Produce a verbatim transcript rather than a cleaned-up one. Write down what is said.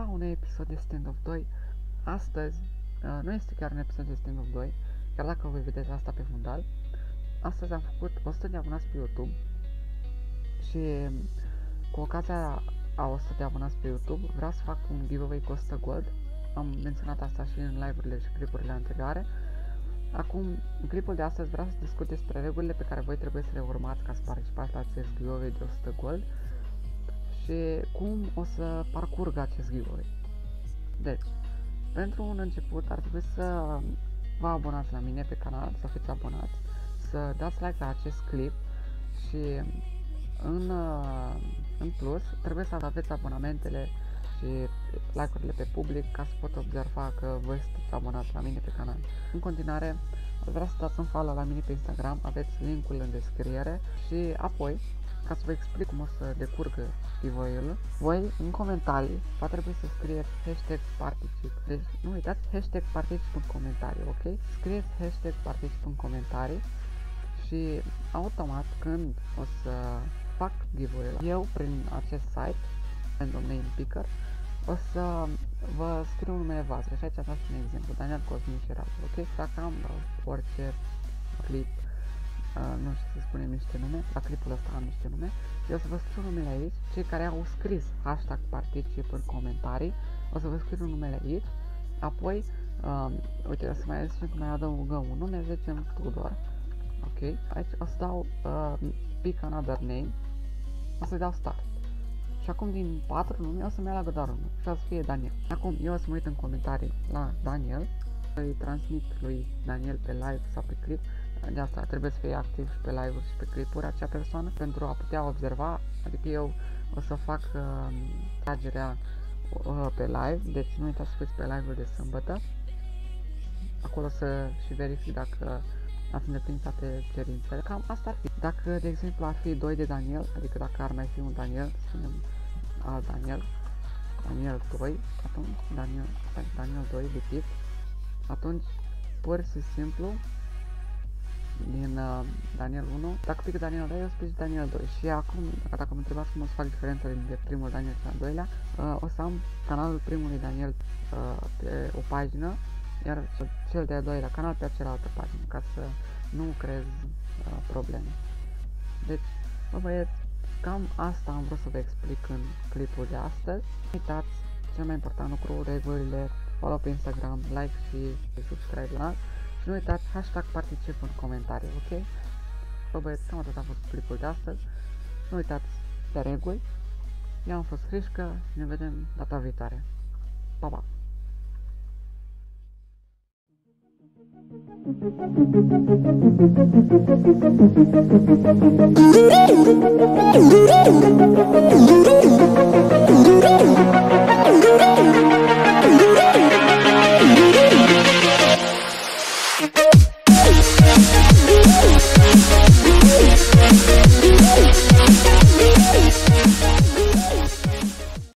la un episod de Standoff doi. Astăzi, uh, nu este chiar un episod de Standoff doi, chiar dacă voi vedeți asta pe fundal. Astăzi am făcut o sută de abonați pe YouTube și cu ocazia a o sută de abonați pe YouTube vreau să fac un giveaway cu o sută gold. Am menționat asta și în live-urile și clipurile anterioare. Acum, în clipul de astăzi vreau să discut despre regulile pe care voi trebuie să le urmați ca să participați la acest giveaway de o sută gold și cum o să parcurg acest giveaway. Deci, pentru un început ar trebui să vă abonați la mine pe canal, să fiți abonați, să dați like la acest clip și în, în plus trebuie să aveți abonamentele și like-urile pe public ca să pot observa că voi sunteți abonați la mine pe canal. În continuare, vreau să dați un follow la mine pe Instagram, aveți linkul în descriere și apoi, ca să vă explic cum o să decurgă giveaway-ul, voi în comentarii va trebui să scrieți hashtag particip. Deci nu uitați, hashtag particip în comentarii, ok? Scrieți hashtag particip în comentarii și automat când o să fac giveaway-ul eu prin acest site, random name picker, o să vă scriu numele voastre și aici ați dat un exemplu, Daniel Cosmin și Radu, ok? Dacă am orice clip, Uh, nu știu să spunem niște nume, la clipul ăsta am niște nume, eu o să vă scriu numele aici, cei care au scris hashtag particip în comentarii, o să vă scriu numele aici, apoi, uh, uite, o să mai zicem, mai adăugăm un nume, zicem Tudor, ok, aici o să dau uh, pick another name, o să dau start, și acum din patru nume o să-mi aleagă doar unul, și o să fie Daniel. Acum eu o să mă uit în comentarii la Daniel, îi transmit lui Daniel pe live sau pe clip. De asta trebuie să fie activ și pe live-uri și pe clipuri acea persoană pentru a putea observa, adică eu o să fac uh, tragerea uh, pe live, deci nu uitați să fiți pe live-ul de sâmbătă, acolo să și verific dacă ați îndeplinit toate cerințele. Cam asta ar fi. Dacă, de exemplu, ar fi doi de Daniel, adică dacă ar mai fi un Daniel, spunem alt Daniel, Daniel doi, atunci Daniel, Daniel doi de tip, atunci pur și simplu din uh, Daniel unu, dacă pic Daniel doi, eu spui Daniel doi și acum, dacă mă întrebați cum o să fac diferența dintre primul Daniel și al doilea, uh, o să am canalul primului Daniel uh, pe o pagină, iar cel de-al doilea canal pe cealaltă pagină, ca să nu creez uh, probleme. Deci, bă băieți, cam asta am vrut să vă explic în clipul de astăzi. Uitați, cel mai important lucru, regulile, follow pe Instagram, like și subscribe la și nu uitați, hashtag particip în comentarii, ok? Bă băieți, cam atât a fost clipul de astăzi. Nu uitați de reguli. Eu am fost Hrisca și ne vedem data viitoare. Pa, pa!